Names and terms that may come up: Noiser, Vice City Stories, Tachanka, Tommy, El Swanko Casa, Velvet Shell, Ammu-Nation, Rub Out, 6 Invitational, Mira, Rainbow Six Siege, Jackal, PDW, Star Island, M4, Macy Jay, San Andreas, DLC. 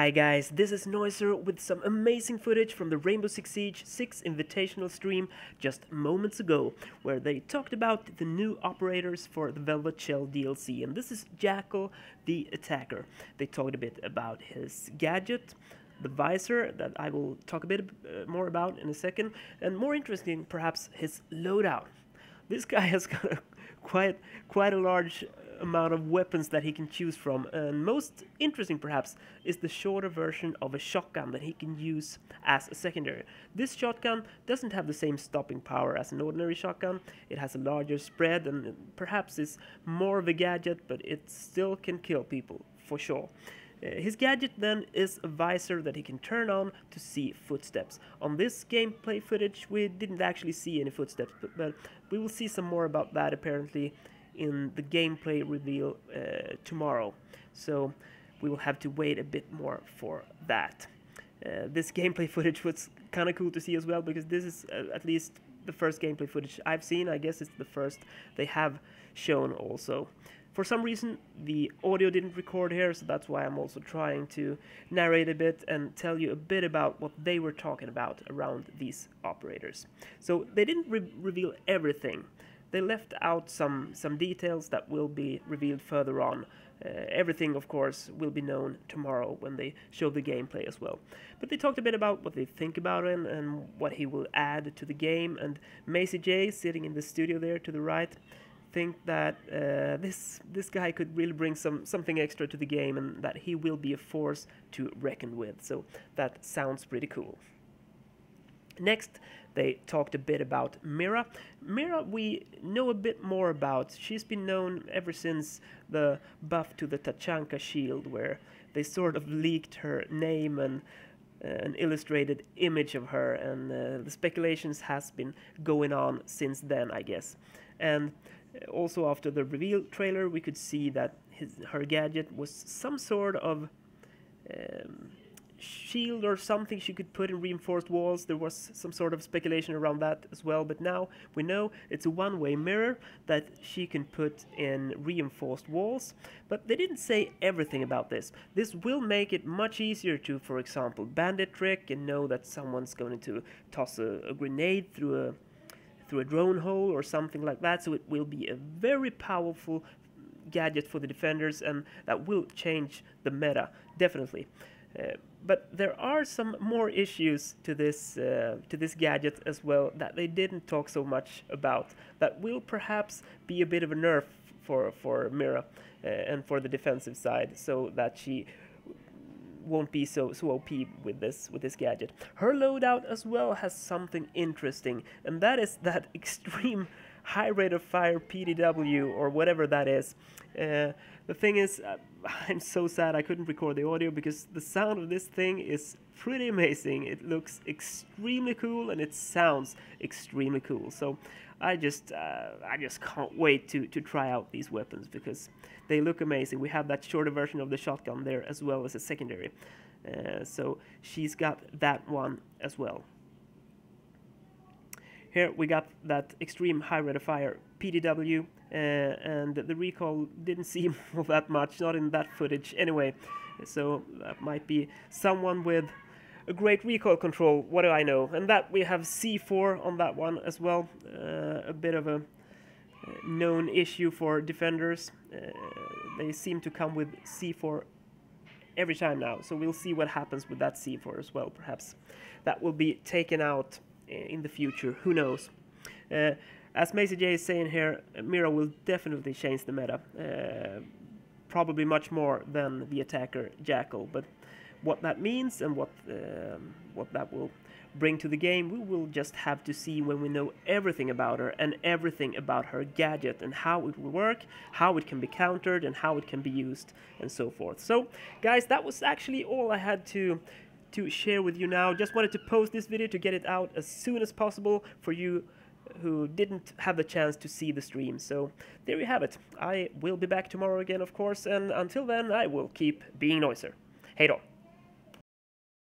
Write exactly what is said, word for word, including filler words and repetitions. Hi guys, this is Noiser with some amazing footage from the Rainbow Six Siege six Invitational stream just moments ago, where they talked about the new operators for the Velvet Shell D L C, and this is Jackal the Attacker. They talked a bit about his gadget, the visor, that I will talk a bit more about in a second, and more interesting perhaps his loadout. This guy has got a quite, quite a large amount of weapons that he can choose from, and most interesting perhaps is the shorter version of a shotgun that he can use as a secondary. This shotgun doesn't have the same stopping power as an ordinary shotgun. It has a larger spread and perhaps is more of a gadget, but it still can kill people for sure. His gadget then is a visor that he can turn on to see footsteps. On this gameplay footage we didn't actually see any footsteps, but, but we will see some more about that apparently in the gameplay reveal uh, tomorrow, so we will have to wait a bit more for that. Uh, this gameplay footage was kind of cool to see as well, because this is uh, at least the first gameplay footage I've seen. I guess it's the first they have shown also. For some reason the audio didn't record here, so that's why I'm also trying to narrate a bit and tell you a bit about what they were talking about around these operators. So they didn't re reveal everything. They left out some, some details that will be revealed further on. Uh, everything, of course, will be known tomorrow when they show the gameplay as well. But they talked a bit about what they think about him and what he will add to the game, and Macy Jay, sitting in the studio there to the right, think that uh, this this guy could really bring some something extra to the game, and that he will be a force to reckon with. So that sounds pretty cool. Next, they talked a bit about Mira. Mira we know a bit more about. She's been known ever since the buff to the Tachanka shield, where they sort of leaked her name and uh, an illustrated image of her, and uh, the speculations has been going on since then, I guess. And also after the reveal trailer we could see that his, her gadget was some sort of um, shield or something she could put in reinforced walls. There was some sort of speculation around that as well, but now we know it's a one-way mirror that she can put in reinforced walls. But they didn't say everything about this. This will make it much easier to, for example, bandit trick and know that someone's going to toss a, a grenade through a through a drone hole or something like that, so it will be a very powerful gadget for the defenders, and that will change the meta, definitely. Uh, but there are some more issues to this uh, to this gadget as well that they didn't talk so much about, that will perhaps be a bit of a nerf for, for Mira uh, and for the defensive side, so that she won't be so so O P with this with this gadget. Her loadout as well has something interesting, and that is that extreme high rate of fire P D W or whatever that is. Uh, the thing is, uh, I'm so sad I couldn't record the audio, because the sound of this thing is pretty amazing. It looks extremely cool and it sounds extremely cool. So I just uh, I just can't wait to to try out these weapons, because they look amazing. We have that shorter version of the shotgun there as well as a secondary. Uh, so she's got that one as well. Here we got that extreme high rate of fire P D W, uh, and the recoil didn't seem all that much, not in that footage anyway. So that might be someone with a great recoil control, what do I know. And that we have C four on that one as well, uh, a bit of a known issue for defenders. Uh, they seem to come with C four every time now, so we'll see what happens with that C four as well. Perhaps that will be taken out in the future, who knows. Uh, as Macy Jay is saying here, Mira will definitely change the meta, uh, probably much more than the attacker Jackal, but what that means and what, um, what that will bring to the game we will just have to see when we know everything about her and everything about her gadget and how it will work, how it can be countered and how it can be used and so forth. So guys, that was actually all I had to to share with you now. Just wanted to post this video to get it out as soon as possible for you who didn't have the chance to see the stream. So there you have it. I will be back tomorrow again, of course, and until then I will keep being Noiser. Hej då!